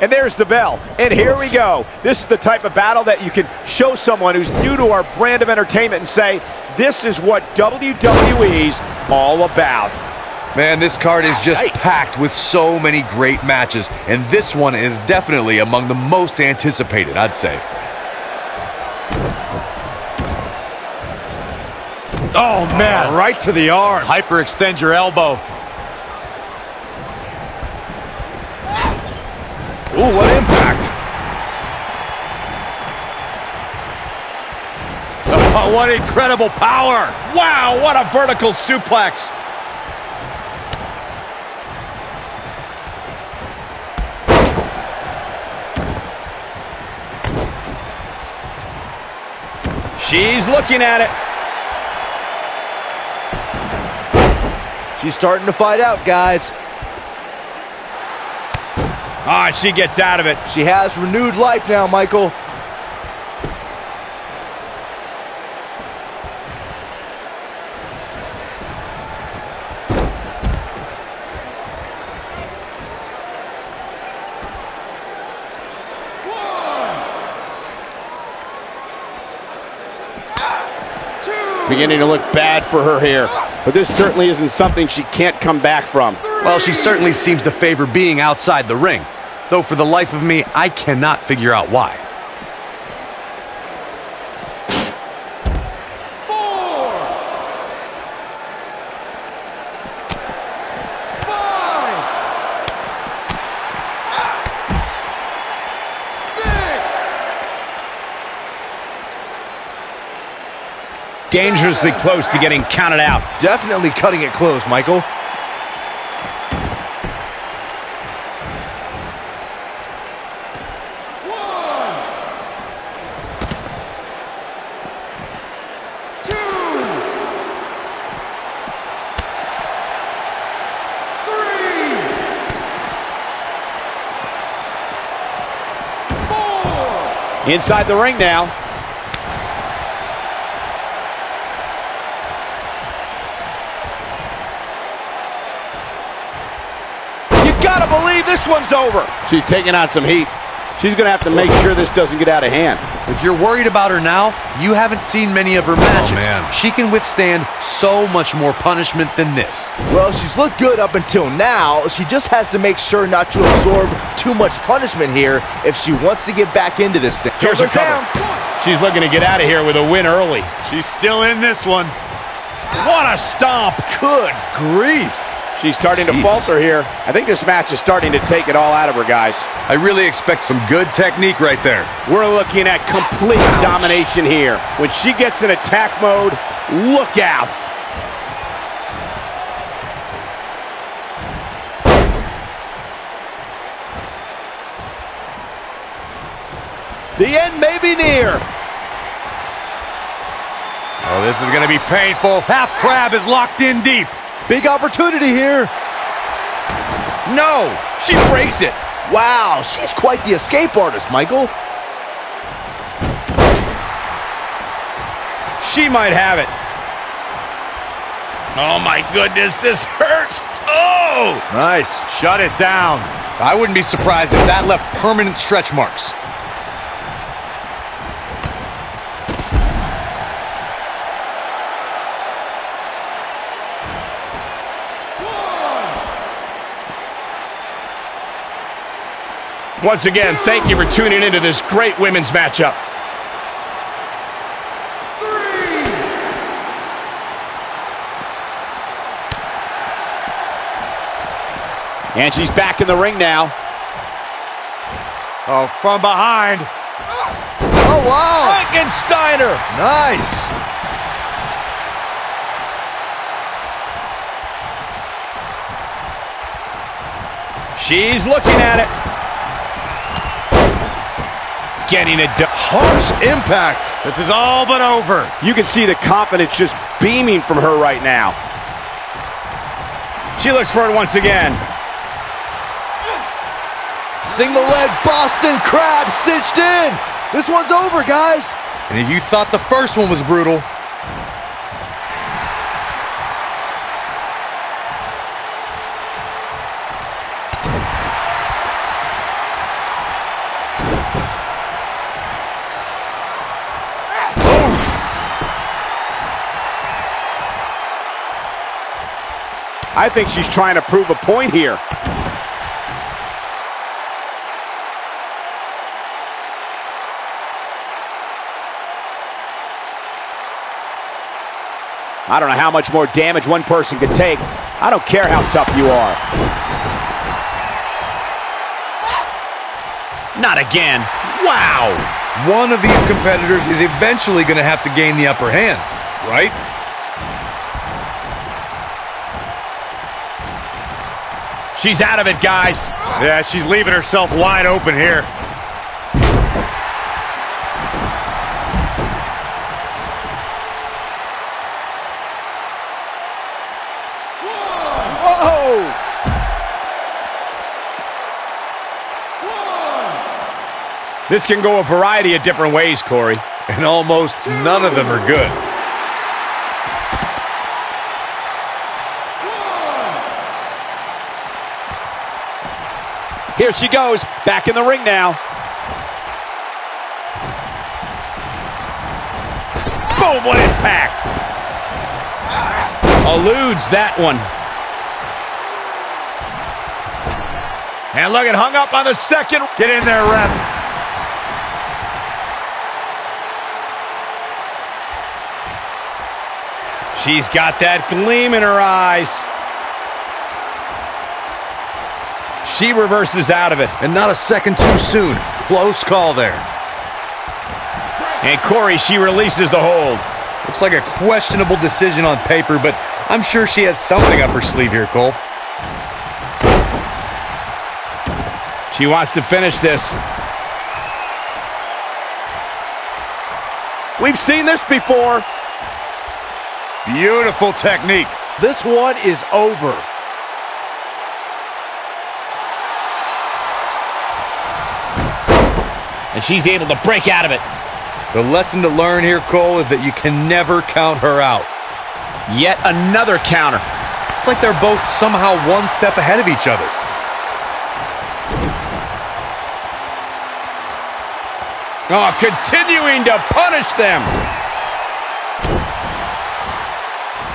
And there's the bell. And here we go. This is the type of battle that you can show someone who's new to our brand of entertainment and say, this is what WWE's all about. Man, this card is just packed with so many great matches. And this one is definitely among the most anticipated, I'd say. Oh, man, right to the arm. Hyperextend your elbow. Ooh, what impact. Oh, what incredible power. Wow, what a vertical suplex. She's looking at it. She's starting to fight out, guys. Oh, and she gets out of it. She has renewed life now, Michael. One, two. Beginning to look bad for her here. But this certainly isn't something she can't come back from. Well, she certainly seems to favor being outside the ring. Though for the life of me, I cannot figure out why. 4, 5, 6. Dangerously close to getting counted out. Definitely cutting it close, Michael. Inside the ring now. You gotta believe this one's over. She's taking on some heat. She's gonna have to make sure this doesn't get out of hand. If you're worried about her now, you haven't seen many of her matches. Oh, man. She can withstand so much more punishment than this. Well, she's looked good up until now. She just has to make sure not to absorb too much punishment here if she wants to get back into this thing. Here's her cover. She's looking to get out of here with a win early. She's still in this one. What a stomp. Good grief. She's starting to falter here. I think this match is starting to take it all out of her, guys. I really expect some good technique right there. We're looking at complete domination here. When she gets in attack mode, look out. The end may be near. Oh, this is going to be painful. Half Crab is locked in deep. Big opportunity here. No, she breaks it. Wow, she's quite the escape artist, Michael. She might have it. Oh, my goodness, this hurts. Oh! Nice. Shut it down. I wouldn't be surprised if that left permanent stretch marks. Once again, thank you for tuning into this great women's matchup. 3. And she's back in the ring now. Oh, from behind. Oh, wow. Frankensteiner. Nice. She's looking at it. Getting a harsh impact. This is all but over. You can see the confidence just beaming from her right now. She looks for it once again. Single leg Boston Crab cinched in. This one's over, guys. And if you thought the first one was brutal. I think she's trying to prove a point here. I don't know how much more damage one person could take. I don't care how tough you are. Not again. Wow! One of these competitors is eventually going to have to gain the upper hand, right? She's out of it, guys. Yeah, she's leaving herself wide open here. This can go a variety of different ways, Corey. And almost none of them are good. Here she goes, back in the ring now. Boom, what impact! Eludes that one. And look, it hung up on the second. Get in there, ref. She's got that gleam in her eyes. She reverses out of it. And not a second too soon. Close call there. And Corey, she releases the hold. Looks like a questionable decision on paper, but I'm sure she has something up her sleeve here, Cole. She wants to finish this. We've seen this before. Beautiful technique. This one is over. And she's able to break out of it. The lesson to learn here, Cole, is that you can never count her out. Yet another counter. It's like they're both somehow one step ahead of each other. Oh, continuing to punish them.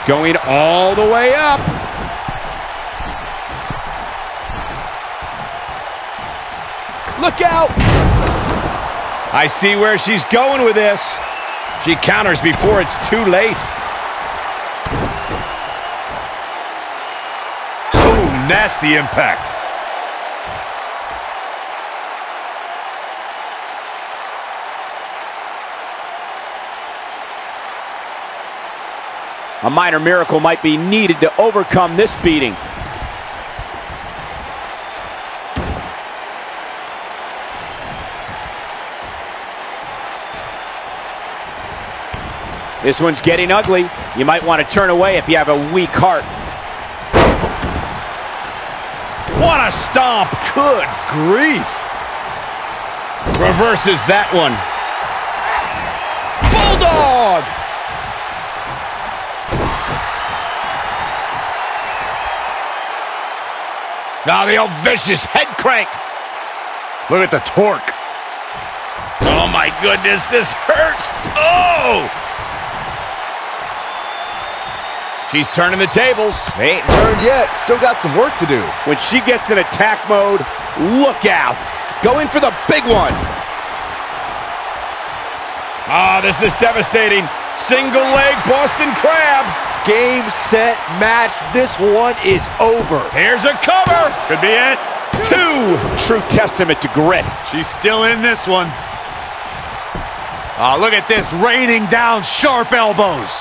Going all the way up. Look out! I see where she's going with this. She counters before it's too late. Ooh, nasty impact. A minor miracle might be needed to overcome this beating. This one's getting ugly. You might want to turn away if you have a weak heart. What a stomp! Good grief! Reverses that one. Bulldog! Now the old vicious head crank. Look at the torque. Oh my goodness, this hurts. Oh! She's turning the tables. They ain't turned yet. Still got some work to do. When she gets in attack mode, look out. Going for the big one. Ah, this is devastating. Single leg Boston Crab. Game, set, match. This one is over. Here's a cover. Could be it. Two. True testament to grit. She's still in this one. Oh, look at this. Raining down sharp elbows.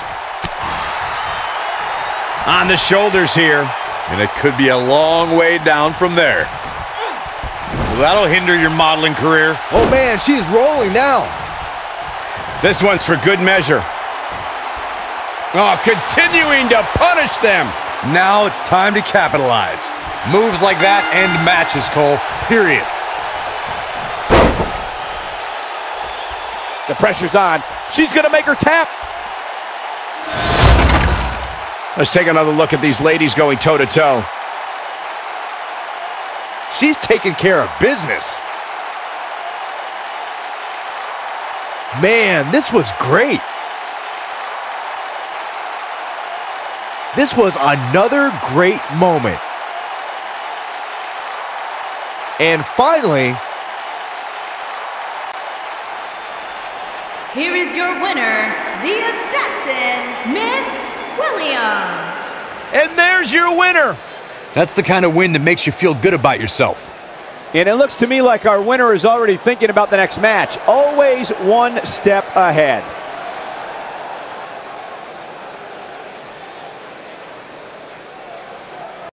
On the shoulders here. And it could be a long way down from there. Well, that'll hinder your modeling career. Oh, man, she's rolling now. This one's for good measure. Oh, continuing to punish them. Now it's time to capitalize. Moves like that end matches, Cole. Period. The pressure's on. She's going to make her tap. Let's take another look at these ladies going toe-to-toe. She's taking care of business. Man, this was great. This was another great moment. And finally, here is your winner, the Assassin, Miss Williams. And there's your winner. That's the kind of win that makes you feel good about yourself. And it looks to me like our winner is already thinking about the next match. Always one step ahead.